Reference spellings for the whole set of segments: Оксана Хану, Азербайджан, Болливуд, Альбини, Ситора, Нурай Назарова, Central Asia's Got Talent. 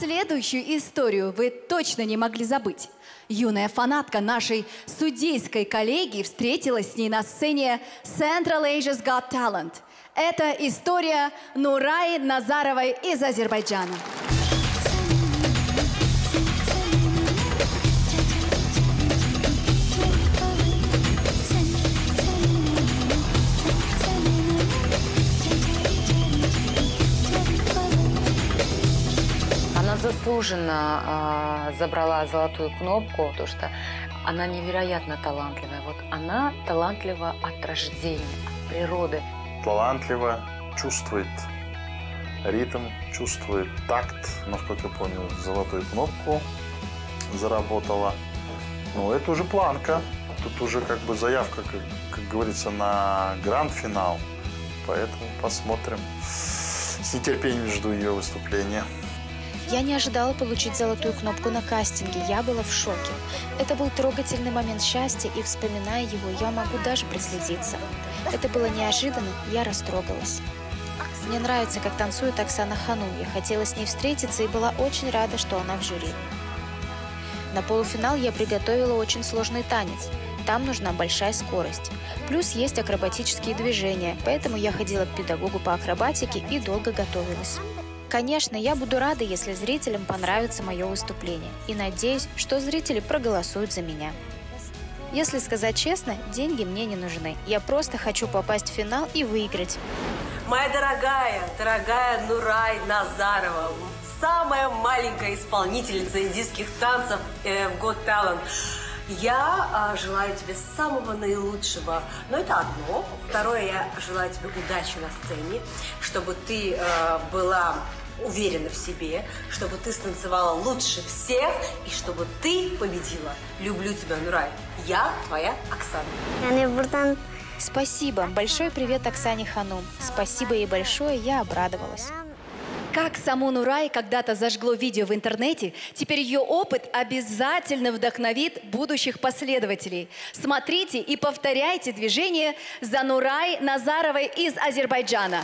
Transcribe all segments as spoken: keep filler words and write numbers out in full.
следующую историю вы точно не могли забыть. Юная фанатка нашей судейской коллеги встретилась с ней на сцене Central Asia's Got Talent. Это история Нурай Назаровой из Азербайджана. Заслуженно э, забрала золотую кнопку, потому что она невероятно талантливая. Вот она талантлива от рождения, от природы. Талантливо чувствует ритм, чувствует такт. Насколько я понял, золотую кнопку заработала. Но это уже планка. Тут уже как бы заявка, как, как говорится, на гранд-финал. Поэтому посмотрим. С нетерпением жду ее выступления. Я не ожидала получить золотую кнопку на кастинге, я была в шоке. Это был трогательный момент счастья, и, вспоминая его, я могу даже прослезиться. Это было неожиданно, я растрогалась. Мне нравится, как танцует Оксана Хану, я хотела с ней встретиться и была очень рада, что она в жюри. На полуфинал я приготовила очень сложный танец. Там нужна большая скорость. Плюс есть акробатические движения, поэтому я ходила к педагогу по акробатике и долго готовилась. Конечно, я буду рада, если зрителям понравится мое выступление. И надеюсь, что зрители проголосуют за меня. Если сказать честно, деньги мне не нужны. Я просто хочу попасть в финал и выиграть. Моя дорогая, дорогая Нурай Назарова, самая маленькая исполнительница индийских танцев э, в Got Talent. Я э, желаю тебе самого наилучшего, но это одно. Второе, я желаю тебе удачи на сцене, чтобы ты э, была уверена в себе, чтобы ты станцевала лучше всех и чтобы ты победила. Люблю тебя, Нурай. Я твоя Оксана. Спасибо. Большой привет Оксане Хану. Спасибо ей большое, я обрадовалась. Как саму Нурай когда-то зажгло видео в интернете, теперь ее опыт обязательно вдохновит будущих последователей. Смотрите и повторяйте движение за Нурай Назаровой из Азербайджана.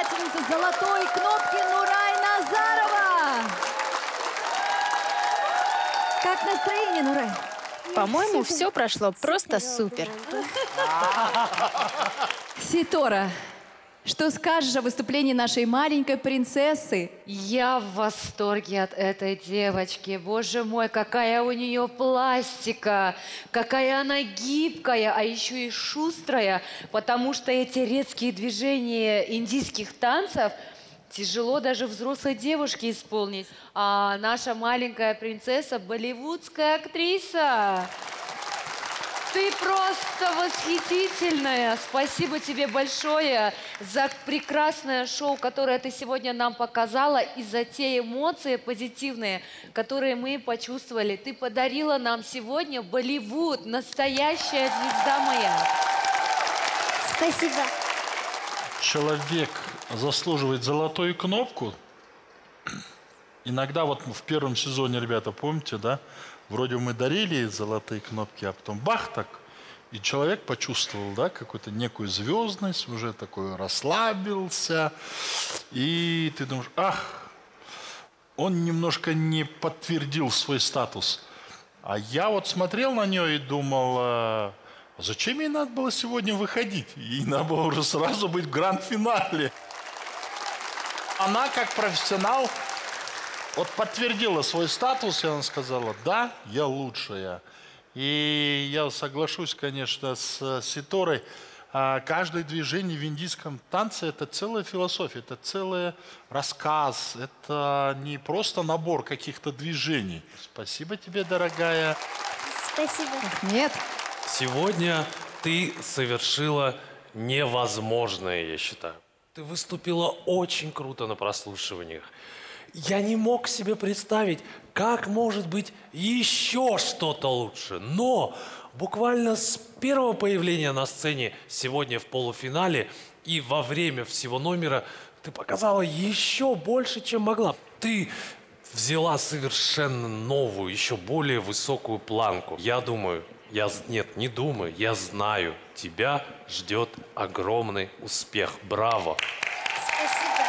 обладательница золотой кнопки Нурай Назарова. Как настроение, Нурай? По-моему, все прошло просто супер. Ситора, что скажешь о выступлении нашей маленькой принцессы? Я в восторге от этой девочки. Боже мой, какая у нее пластика, какая она гибкая, а еще и шустрая, потому что эти резкие движения индийских танцев тяжело даже взрослой девушке исполнить. А наша маленькая принцесса – болливудская актриса. Ты просто восхитительная. Спасибо тебе большое за прекрасное шоу, которое ты сегодня нам показала, и за те эмоции позитивные, которые мы почувствовали. Ты подарила нам сегодня Болливуд, настоящая звезда моя. Спасибо. Человек заслуживает золотую кнопку. Иногда вот в первом сезоне, ребята, помните, да? Вроде мы дарили золотые кнопки, а потом бах так. И человек почувствовал, да, какую-то некую звездность, уже такой расслабился. И ты думаешь, ах, он немножко не подтвердил свой статус. А я вот смотрел на нее и думал... Зачем ей надо было сегодня выходить? Ей надо было уже сразу быть в гранд-финале. Она, как профессионал, вот подтвердила свой статус, и она сказала, да, я лучшая. И я соглашусь, конечно, с Ситорой. Каждое движение в индийском танце – это целая философия, это целый рассказ, это не просто набор каких-то движений. Спасибо тебе, дорогая. Спасибо. Нет. Сегодня ты совершила невозможное, я считаю. Ты выступила очень круто на прослушиваниях. Я не мог себе представить, как может быть еще что-то лучше. Но буквально с первого появления на сцене сегодня в полуфинале и во время всего номера ты показала еще больше, чем могла. Ты взяла совершенно новую, еще более высокую планку. Я думаю... Я, нет, не думаю, я знаю, тебя ждет огромный успех. Браво! Спасибо.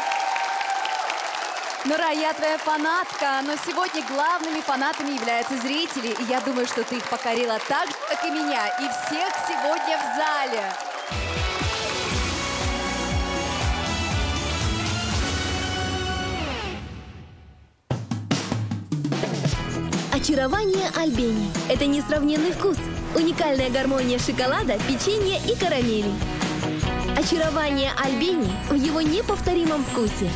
Нурай, я твоя фанатка, но сегодня главными фанатами являются зрители. И я думаю, что ты их покорила так же, как и меня, и всех сегодня в зале. Очарование Альбини – это несравненный вкус, уникальная гармония шоколада, печенья и карамели. Очарование Альбини в его неповторимом вкусе.